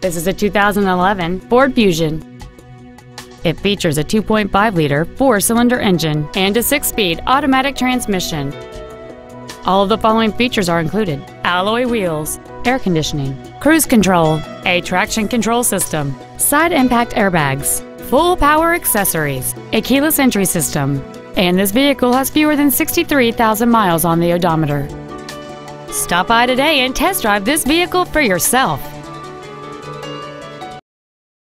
This is a 2011 Ford Fusion. It features a 2.5-liter four-cylinder engine and a 6-speed automatic transmission. All of the following features are included: alloy wheels, air conditioning, cruise control, a traction control system, side impact airbags, full power accessories, a keyless entry system, and this vehicle has fewer than 63,000 miles on the odometer. Stop by today and test drive this vehicle for yourself.